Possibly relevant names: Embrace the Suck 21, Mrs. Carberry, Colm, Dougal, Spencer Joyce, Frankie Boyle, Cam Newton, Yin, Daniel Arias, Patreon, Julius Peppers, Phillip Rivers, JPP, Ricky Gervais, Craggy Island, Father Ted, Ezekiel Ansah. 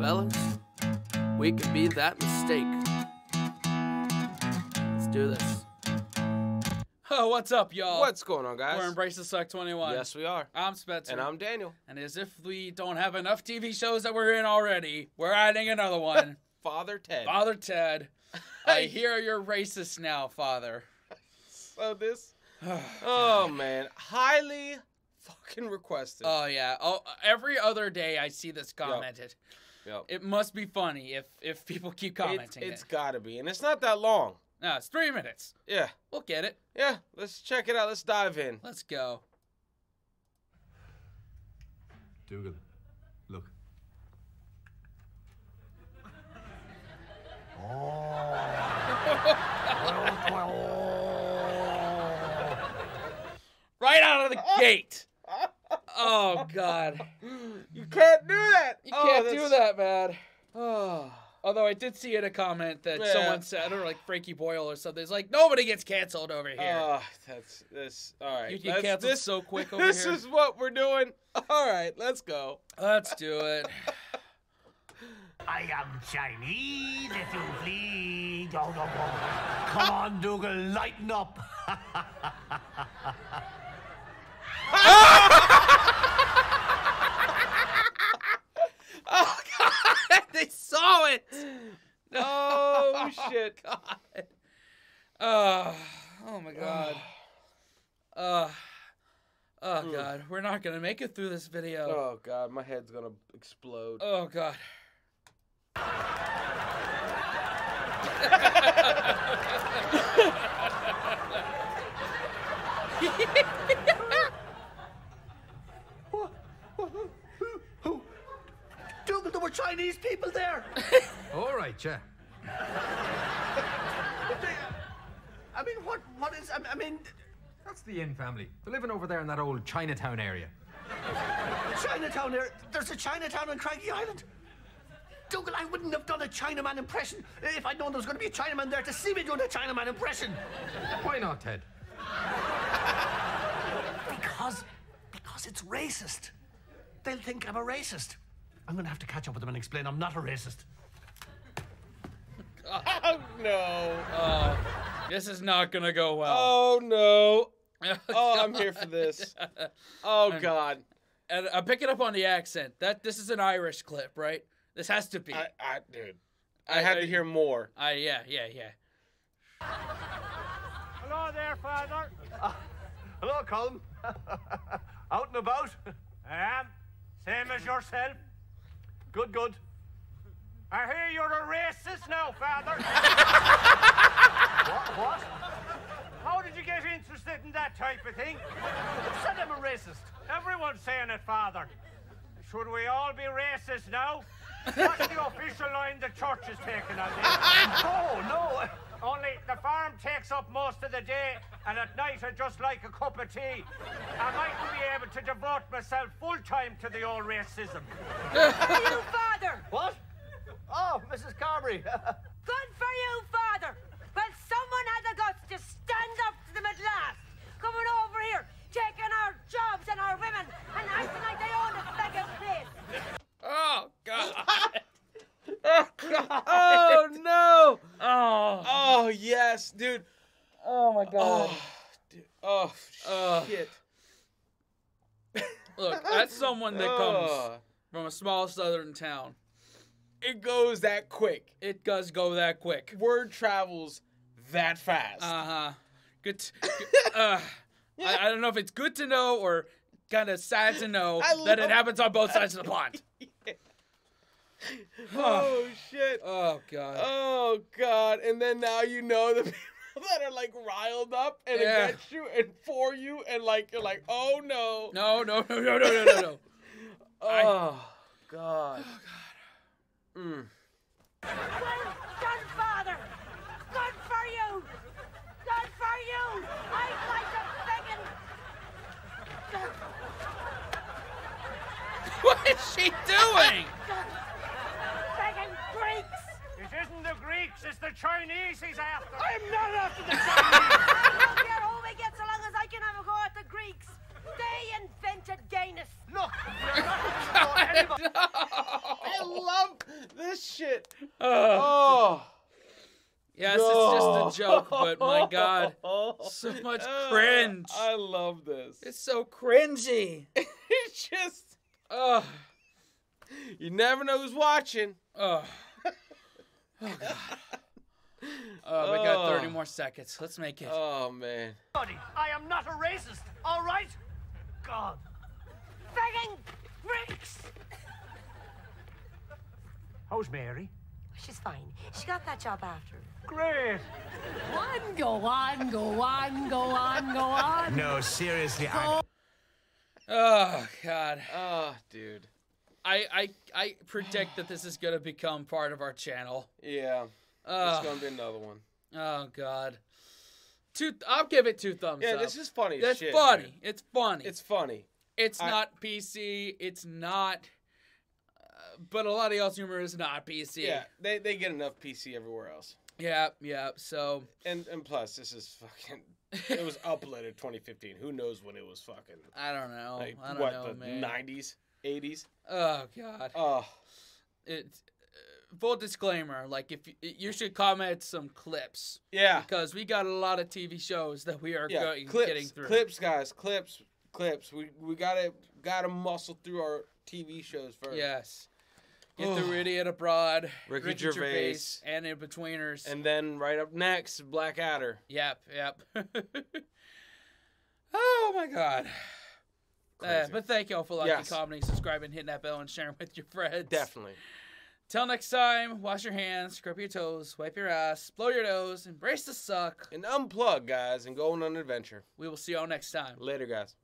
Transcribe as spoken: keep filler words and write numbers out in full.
fellas, we can be that mistake. Let's do this. Oh, what's up, y'all? What's going on, guys? We're Embrace the Suck twenty-one. Yes, we are. I'm Spencer. And I'm Daniel. And as if we don't have enough T V shows that we're in already, we're adding another one. Father Ted. Father Ted. I hear you're racist now, Father. So this... oh, man. Highly... fucking requested. Oh yeah. Oh, every other day I see this commented. Yep. Yep. It must be funny if if people keep commenting. It's, it's it. gotta be, and it's not that long. No, it's three minutes. Yeah. We'll get it. Yeah. Let's check it out. Let's dive in. Let's go. Dougal, look. Right out of the gate. Oh, God. You can't do that. You oh, can't that's... do that, man. Oh. Although I did see in a comment that yeah. someone said, I don't know, like Frankie Boyle or something, it's like, nobody gets canceled over here. Oh, that's this. All right. You get canceled this, so quick over this here. This is what we're doing. All right, let's go. Let's do it. I am Chinese, if you please. Oh, no, no. Come on, Dougal, lighten up. Oh, God, they saw it. Oh, shit. God. Uh, oh, my God. Uh, oh, God. We're not going to make it through this video. Oh, God, my head's going to explode. Oh, God. Dougal, there were Chinese people there. All right, yeah. I mean, what? What is? I mean, that's the Yin family. They're living over there in that old Chinatown area. Chinatown area? There's a Chinatown on Craggy Island. Dougal, I wouldn't have done a Chinaman impression if I'd known there was going to be a Chinaman there to see me doing a Chinaman impression. Why not, Ted? Because, because it's racist. They'll think I'm a racist. I'm going to have to catch up with them and explain I'm not a racist. Oh, no. Uh, this is not going to go well. Oh, no. Oh, I'm here for this. Oh, God. And, and I'm picking up on the accent. That This is an Irish clip, right? This has to be. I, I dude. I, I had I, to hear more. I yeah, yeah, yeah. Hello there, Father. Uh, hello, Colm. Out and about? I am. Same as yourself. Good, good. I hear you're a racist now, Father. What? What? How did you get interested in that type of thing? Who said I'm a racist? Everyone's saying it, Father. Should we all be racist now? What's the official line the church is taking on this? No, no. Only the farm takes up most of the day, and at night I just like a cup of tea. I mightn't be able to devote myself full-time to the old racism. Good for you, Father. What? Oh, Missus Carberry. Good for you, Father. Well, someone had the guts to stand up to them at last. Coming over here, taking our jobs and our women, and acting like they own a second place. Oh, God. Oh, God. Oh, no. Oh. Oh, yes, dude. Oh, my God. Oh, dude. Oh, oh. Shit. Look, that's someone that comes oh. from a small southern town. It goes that quick. It does go that quick. Word travels that fast. Uh-huh. Good. uh, I, I don't know if it's good to know or kind of sad to know I that it happens on both sides of the pond. Yeah. Oh, shit. Oh, God. Oh, God. And then now you know the people that are, like, riled up and yeah. against you and for you and, like, you're like, oh, no. No, no, no, no, no, no, no. Oh, I... God. Oh, God. Mm. Well done, Father. Good for you. Good for you. I'd like to what is she doing? Second Greeks. It isn't the Greeks, it's the Chinese he's after. I'm not after the Chinese. I don't care who we get so long as I can have a go at the Greeks. They invented gayness. Look, you're not. I love this shit? Uh, oh. Yes, no. It's just a joke, but my God, so much cringe. I love this. It's so cringy. It's just... Uh, you never know who's watching. Uh, oh, God. Oh, we got thirty more seconds. Let's make it. Oh, man. I am not a racist, all right? God. Friggin' bricks! How's Mary? She's fine. She got that job after. Great! One, go on, go on, go on, go on. No, seriously, I... Oh, God. Oh, dude. I, I, I predict that this is going to become part of our channel. Yeah. Uh, it's going to be another one. Oh, God. Two th I'll give it two thumbs yeah, up. Yeah, this is funny as shit. It's funny. Dude. It's funny. It's funny. It's I... not P C. It's not... But a lot of y'all's humor is not P C. Yeah, they, they get enough P C everywhere else. Yeah, yeah, so... And and plus, this is fucking... It was uploaded twenty fifteen. Who knows when it was fucking... I don't know. Like, I don't what, know, the man. nineties? eighties? Oh, God. Oh. It's... Full disclaimer, like, if you, you should comment some clips. Yeah. Because we got a lot of T V shows that we are yeah, going, clips, getting through. Clips, guys. Clips. Clips. We, we gotta, gotta muscle through our T V shows first. Yes. Get through Idiot Abroad, Ricky, Ricky Gervais, Gervais, and Inbetweeners. And then right up next, Blackadder. Yep, yep. Oh, my God. Uh, but thank y'all for liking, yes. commenting, subscribing, hitting that bell, and sharing with your friends. Definitely. Till next time, wash your hands, scrub your toes, wipe your ass, blow your nose, embrace the suck. And unplug, guys, and go on an adventure. We will see y'all next time. Later, guys.